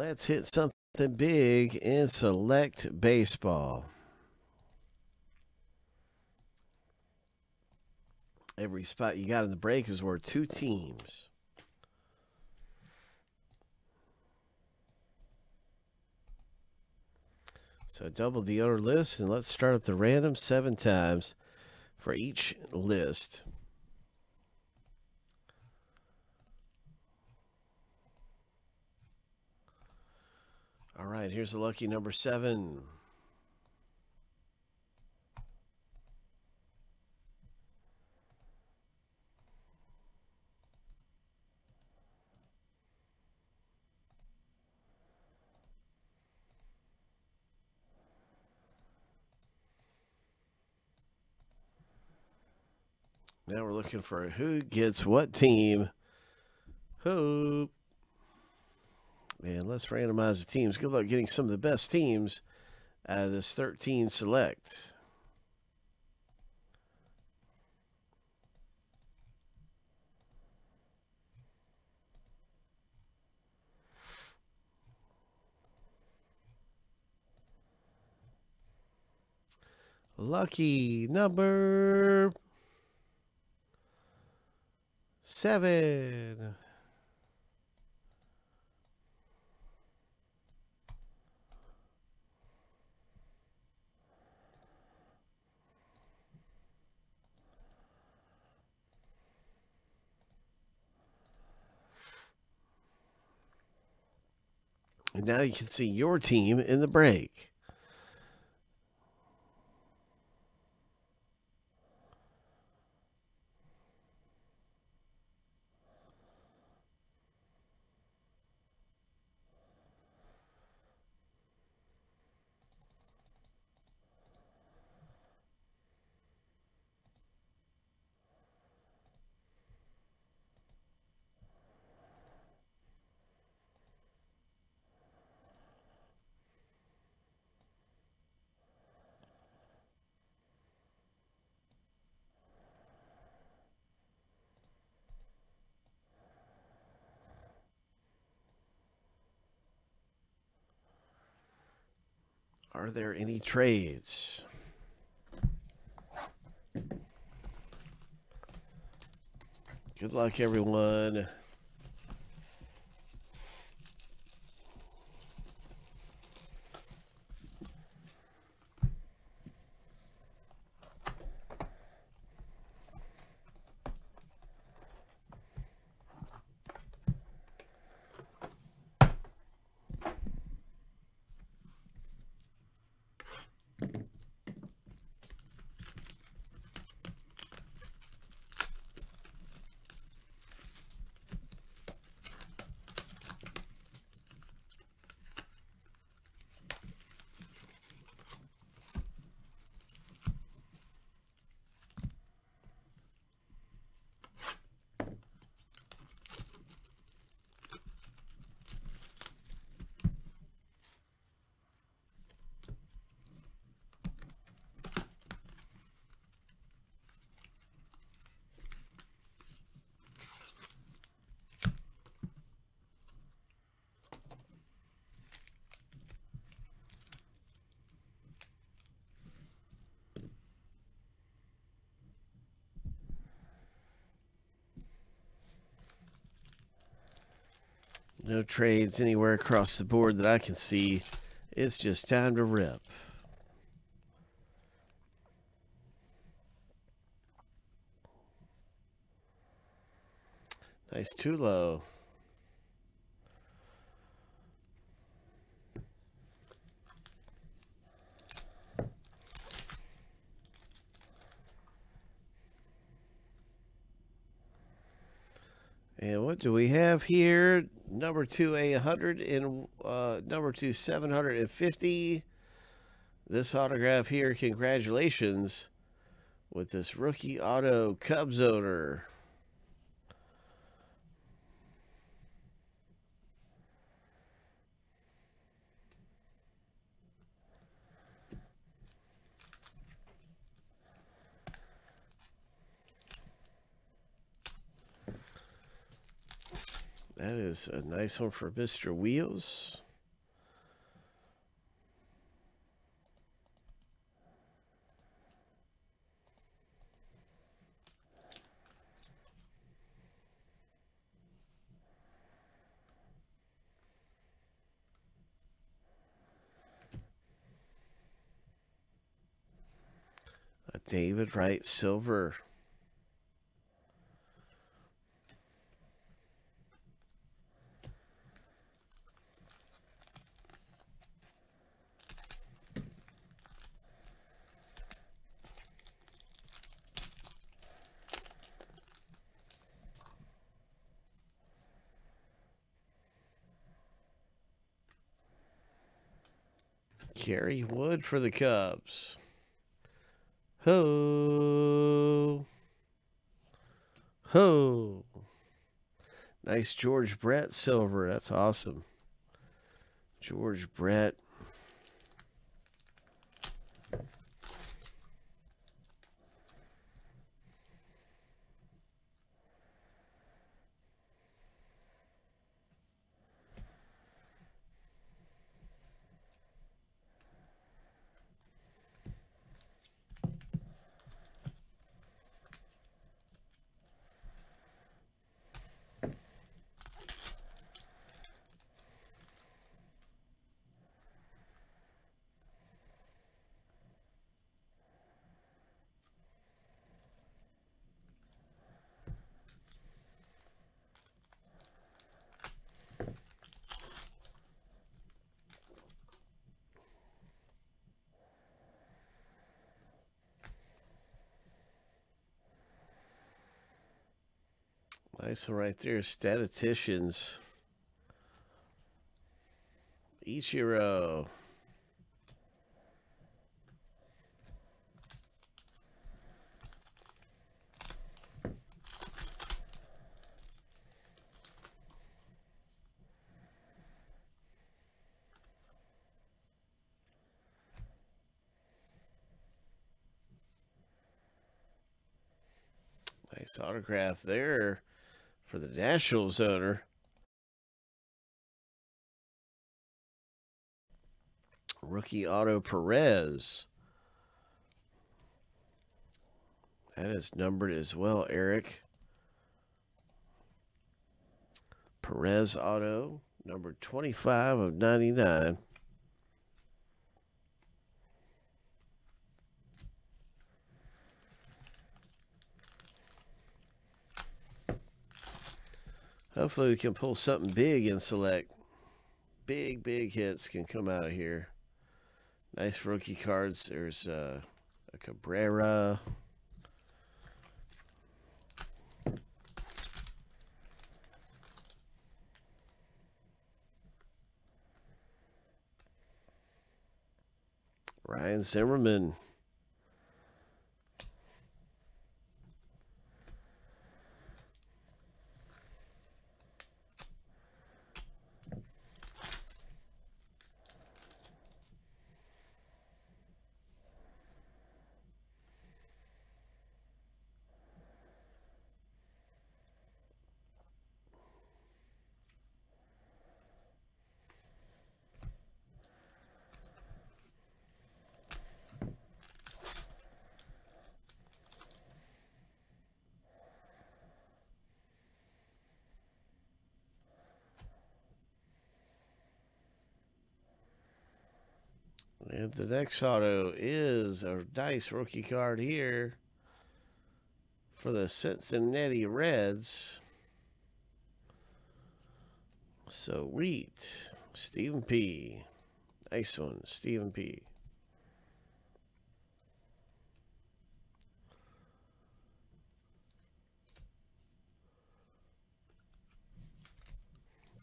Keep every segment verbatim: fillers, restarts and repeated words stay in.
Let's hit something big in Select Baseball. Every spot you got in the break is worth two teams. So double the other list, and let's start up the random seven times for each list. All right, here's the lucky number seven. Now we're looking for who gets what team. Who? And let's randomize the teams. Good luck getting some of the best teams out of this thirteen select. Lucky number seven. And now you can see your team in the break. Are there any trades? Good luck, everyone. No trades anywhere across the board that I can see. It's just time to rip. Nice Tulo. And what do we have here? Number two, a hundred and uh, number two, seven hundred and fifty. This autograph here. Congratulations with this rookie auto, Cubs owner. That is a nice one for Mister Wheels. David Wright, silver. Kerry Wood for the Cubs. Ho. Ho. Nice George Brett silver. That's awesome. George Brett. Nice one right there. Statisticians. Ichiro. Nice autograph there. For the Nationals owner, rookie auto Perez. That is numbered as well, Eric. Perez auto, number twenty-five of ninety-nine. Hopefully we can pull something big and select. Big, big hits can come out of here. Nice rookie cards. There's uh, a Cabrera. Ryan Zimmerman. And the next auto is a nice rookie card here for the Cincinnati Reds. So wheat, Stephen P. Nice one, Stephen P.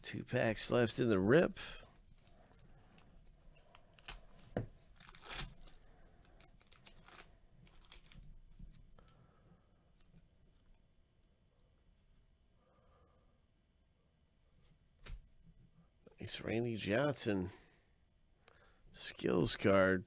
Two packs left in the rip. Randy Johnson skills card.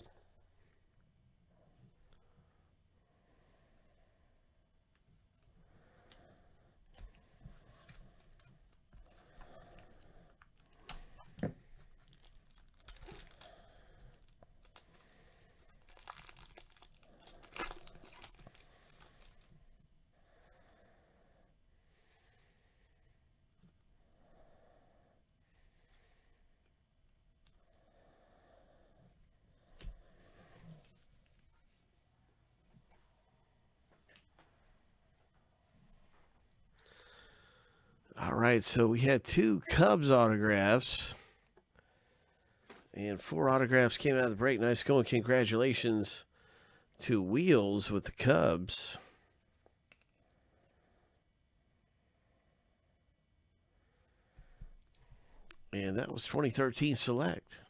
All right, so we had two Cubs autographs. And four autographs came out of the break. Nice going. Congratulations to Wheels with the Cubs. And that was twenty thirteen Select.